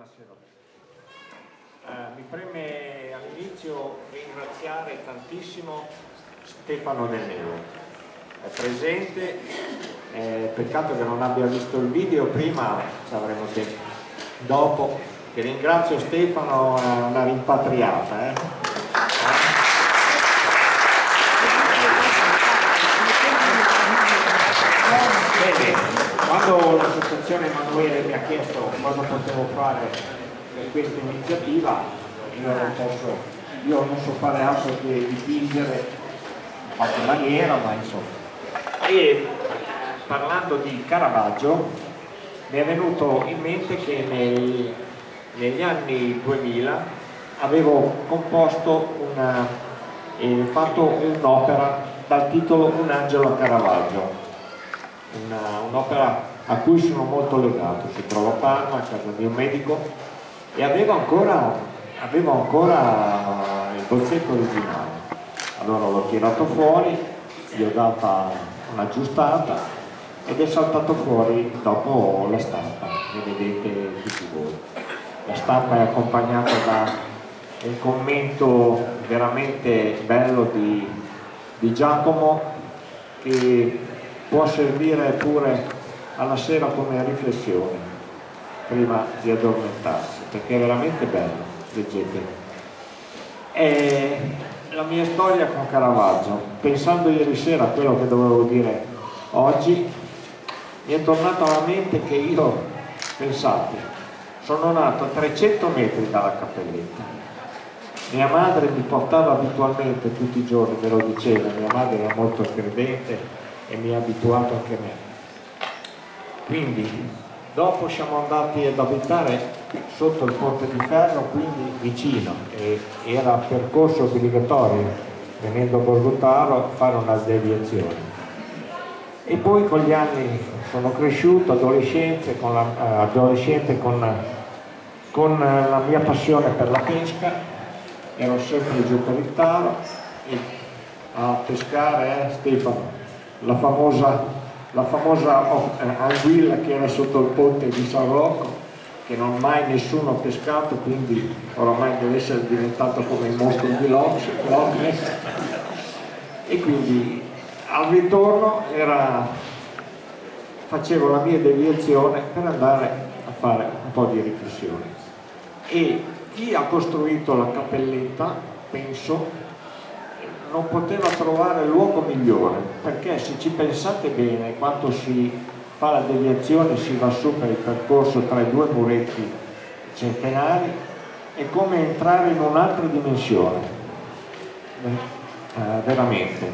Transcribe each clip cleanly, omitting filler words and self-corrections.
Massero. Mi preme all'inizio ringraziare tantissimo Stefano De Nero, è presente, peccato che non abbia visto il video prima, ci avremo tempo dopo, che ringrazio Stefano, è una rimpatriata. Quando l'associazione Emanuele mi ha chiesto cosa potevo fare per questa iniziativa, io non so fare altro che dipingere a qualche maniera, ma insomma. E parlando di Caravaggio mi è venuto in mente che negli anni 2000 avevo composto fatto un'opera dal titolo Un angelo a Caravaggio, un'opera a cui sono molto legato, si trova a Parma, a casa di un medico, e avevo ancora il bozzetto originale. Allora l'ho tirato fuori, gli ho data una aggiustata ed è saltato fuori dopo la stampa, che vedete tutti voi. La stampa è accompagnata da un commento veramente bello di Giacomo, che può servire pure alla sera come riflessione prima di addormentarsi, perché è veramente bello, leggetelo. È la mia storia con Caravaggio. Pensando ieri sera a quello che dovevo dire oggi, mi è tornato alla mente che io, pensate, sono nato a 300 metri dalla cappelletta. Mia madre mi portava abitualmente tutti i giorni, me lo diceva, mia madre era molto credente e mi ha abituato anche a me. Quindi dopo siamo andati ad abitare sotto il ponte di ferro, quindi vicino, e era percorso obbligatorio, venendo a Borgotaro, fare una deviazione. E poi con gli anni sono cresciuto, adolescente con la mia passione per la pesca, ero sempre giù per il Taro, e a pescare Stefano, la famosa anguilla che era sotto il ponte di San Rocco, che non mai nessuno ha pescato, quindi oramai deve essere diventato come il mostro di Loch Ness. E quindi al ritorno facevo la mia deviazione per andare a fare un po' di riflessione. E chi ha costruito la cappelletta, penso, non poteva trovare luogo migliore, perché se ci pensate bene, quando si fa la deviazione, si va su per il percorso tra i due muretti centenari, è come entrare in un'altra dimensione, veramente,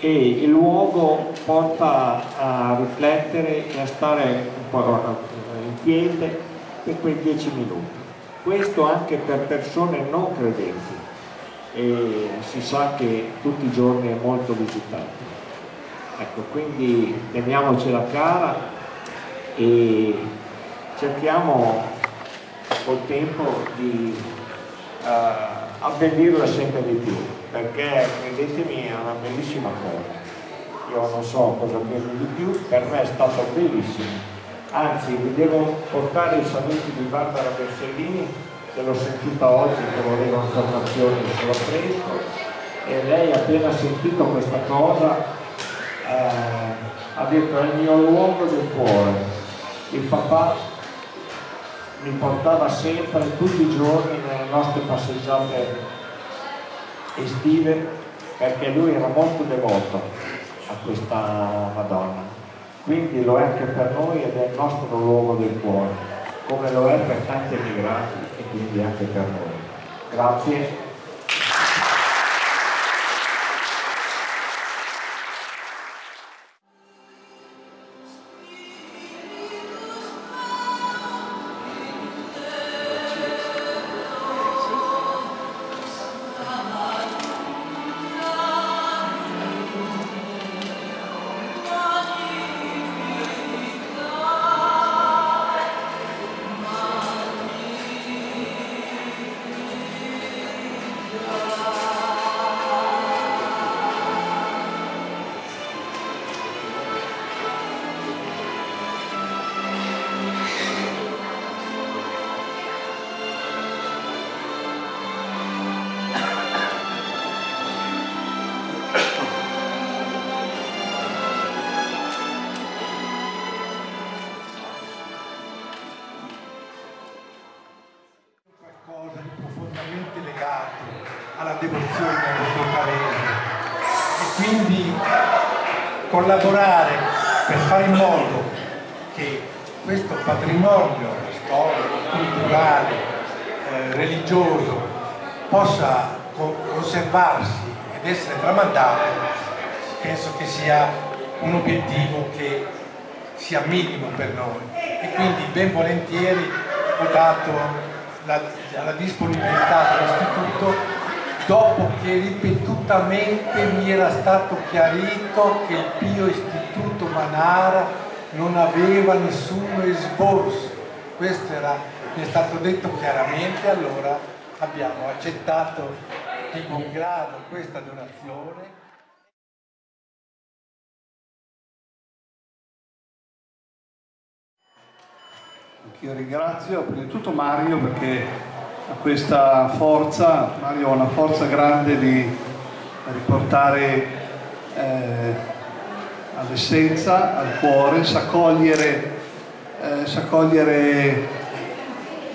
e il luogo porta a riflettere e a stare un po' in quiete per quei 10 minuti. Questo anche per persone non credenti, e si sa che tutti i giorni è molto visitato. Ecco, quindi teniamocela cara e cerchiamo col tempo di abbellirla sempre di più, perché credetemi è una bellissima cosa. Io non so cosa dirvi di più, per me è stato bellissimo. Anzi, vi devo portare i saluti di Barbara Borsellini, che l'ho sentita oggi, che voleva informazioni sulla fresca, e lei, appena sentito questa cosa, ha detto: è il mio luogo del cuore. Il papà mi portava sempre, tutti i giorni, nelle nostre passeggiate estive, perché lui era molto devoto a questa Madonna, quindi lo è anche per noi ed è il nostro luogo del cuore, come lo è per tanti emigrati e quindi anche per noi. Grazie. quindi collaborare per fare in modo che questo patrimonio storico, culturale, religioso possa conservarsi ed essere tramandato, penso che sia un obiettivo che sia minimo per noi, e quindi ben volentieri ho dato la disponibilità dell'Istituto, dopo che ripetutamente mi era stato chiarito che il Pio Istituto Manara non aveva nessuno esborso. Questo mi è stato detto chiaramente, allora abbiamo accettato di buon grado questa donazione. Anch'io ringrazio prima di tutto Mario, perché a questa forza, Mario ha una forza grande di riportare all'essenza, al cuore, s'accogliere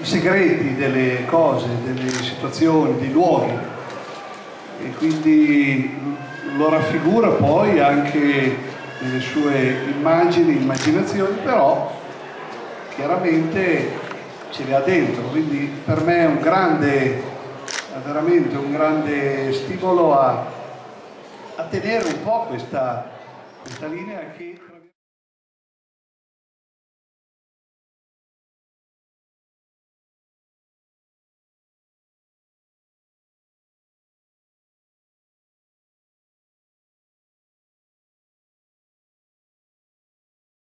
i segreti delle cose, delle situazioni, dei luoghi, e quindi lo raffigura poi anche nelle sue immagini, immaginazioni, però chiaramente ce li ha dentro, quindi per me è un grande, veramente un grande stimolo a tenere un po' questa linea che...